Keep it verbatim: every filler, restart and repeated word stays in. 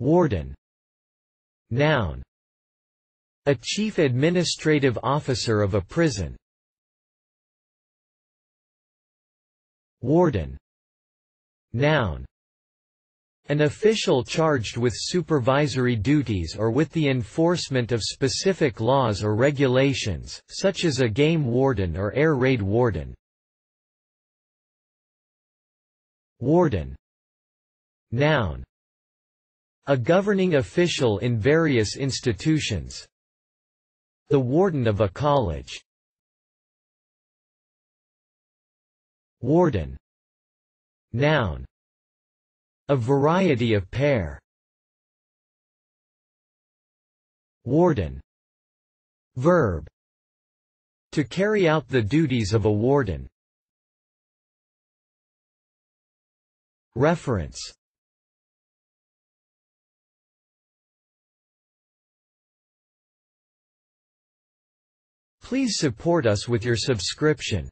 Warden. Noun. A chief administrative officer of a prison. Warden. Noun. An official charged with supervisory duties or with the enforcement of specific laws or regulations, such as a game warden or air raid warden. Warden. Noun. A governing official in various institutions. The warden of a college. Warden. Noun. A variety of pair. Warden. Verb. To carry out the duties of a warden. Reference. Please support us with your subscription.